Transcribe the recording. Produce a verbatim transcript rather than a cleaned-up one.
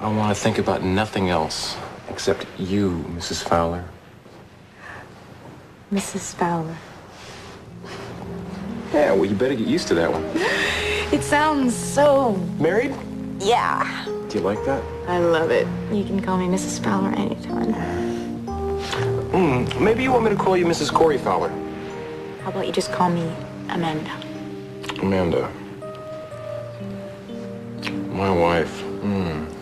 I want to think about nothing else except you, Missus Fowler. Missus Fowler. Yeah, well, you better get used to that one. It sounds so... Married? Yeah. Do you like that? I love it. You can call me Missus Fowler anytime. Mm, maybe you want me to call you Missus Cory Fowler. How about you just call me Amanda? Amanda. My wife. Mm.